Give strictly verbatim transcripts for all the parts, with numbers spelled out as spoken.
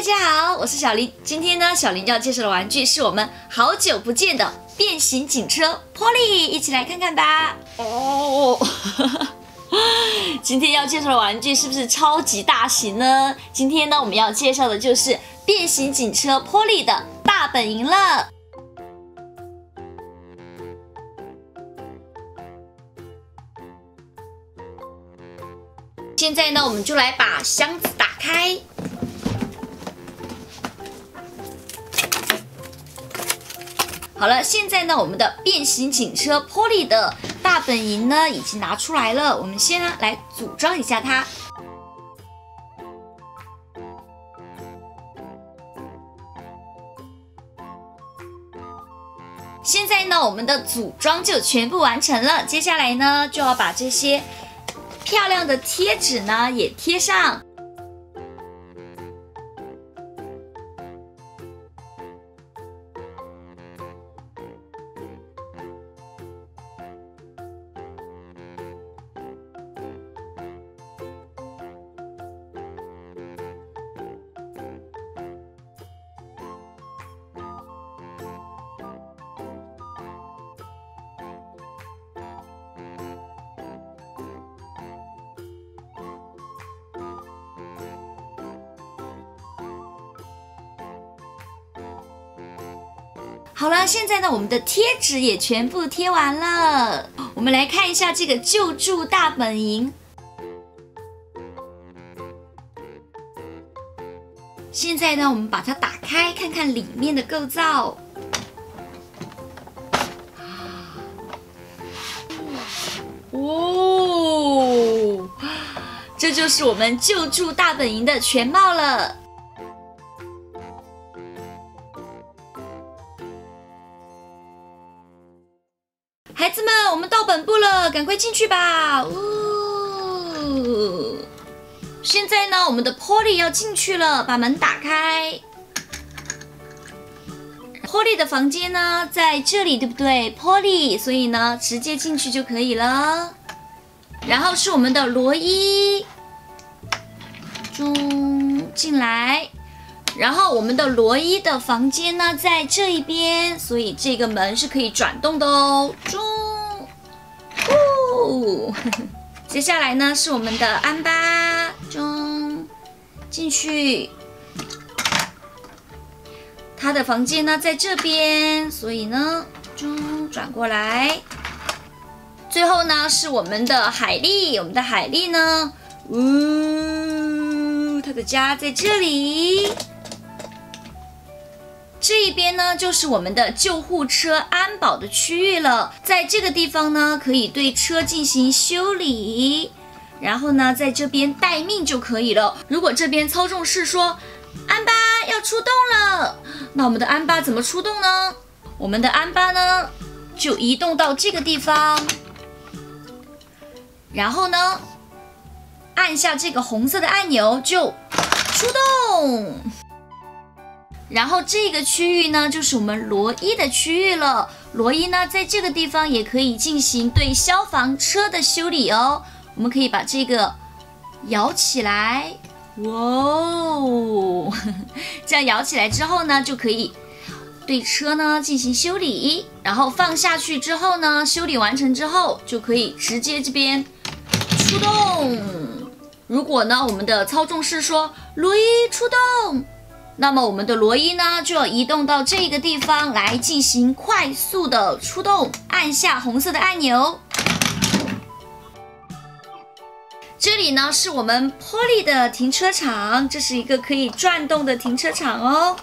大家好，我是小林。今天呢，小林要介绍的玩具是我们好久不见的变形警车 Polly， 一起来看看吧。哦，今天要介绍的玩具是不是超级大型呢？今天呢，我们要介绍的就是变形警车 Polly 的大本营了。 现在呢，我们就来把箱子打开。好了，现在呢，我们的变形警车 Polly 的大本营呢，已经拿出来了。我们先呢来组装一下它。现在呢，我们的组装就全部完成了。接下来呢，就要把这些 漂亮的贴纸呢，也贴上。好了，现在呢，我们的贴纸也全部贴完了。我们来看一下这个救助大本营。现在呢，我们把它打开，看看里面的构造。哦，这就是我们救助大本营的全貌了。 孩子们，我们到本部了，赶快进去吧！哦，现在呢，我们的 Polly 要进去了，把门打开。Polly 的房间呢，在这里，对不对 ？Polly， 所以呢，直接进去就可以了。然后是我们的罗伊，中进来。 然后我们的罗伊的房间呢，在这一边，所以这个门是可以转动的哦。中，哦，接下来呢是我们的安巴，中，进去。他的房间呢在这边，所以呢，中转过来。最后呢是我们的海莉，我们的海莉呢，呜、哦，她的家在这里。 这一边呢，就是我们的救护车安保的区域了。在这个地方呢，可以对车进行修理，然后呢，在这边待命就可以了。如果这边操纵室说安巴要出动了，那我们的安巴怎么出动呢？我们的安巴呢，就移动到这个地方，然后呢，按下这个红色的按钮就出动。 然后这个区域呢，就是我们罗伊的区域了。罗伊呢，在这个地方也可以进行对消防车的修理哦。我们可以把这个摇起来，哇哦！这样摇起来之后呢，就可以对车呢进行修理。然后放下去之后呢，修理完成之后就可以直接这边出动。如果呢，我们的操纵室说罗伊出动。 那么我们的罗伊呢，就要移动到这个地方来进行快速的出动，按下红色的按钮。这里呢是我们 Polly 的停车场，这是一个可以转动的停车场哦。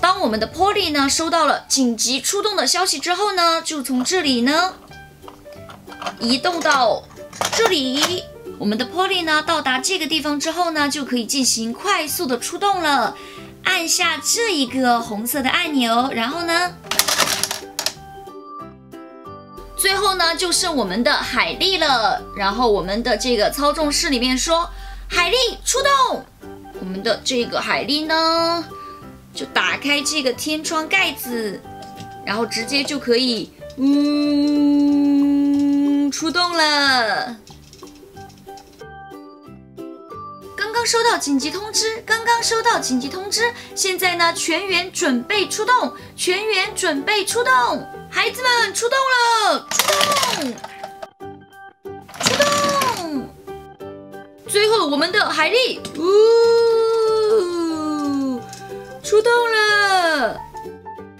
当我们的 Polly 呢收到了紧急出动的消息之后呢，就从这里呢移动到这里。 我们的 Polly 呢，到达这个地方之后呢，就可以进行快速的出动了。按下这一个红色的按钮，然后呢，最后呢，就剩我们的海莉了。然后我们的这个操纵室里面说：“海莉出动！”我们的这个海莉呢，就打开这个天窗盖子，然后直接就可以，嗯，出动了。 刚刚收到紧急通知，刚刚收到紧急通知。现在呢，全员准备出动，全员准备出动，孩子们出动了，出动，出动。最后我们的海莉，呜，出动了。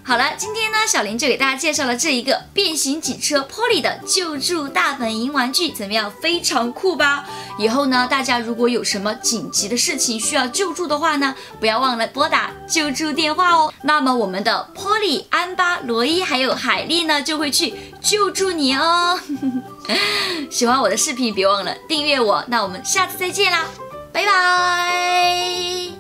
好了，今天呢，小林就给大家介绍了这一个变形警车 Polly 的救助大本营玩具，怎么样？非常酷吧？以后呢，大家如果有什么紧急的事情需要救助的话呢，不要忘了拨打救助电话哦。那么我们的 Polly、安巴、罗伊还有海莉呢，就会去救助你哦。喜欢我的视频，别忘了订阅我。那我们下次再见啦，拜拜。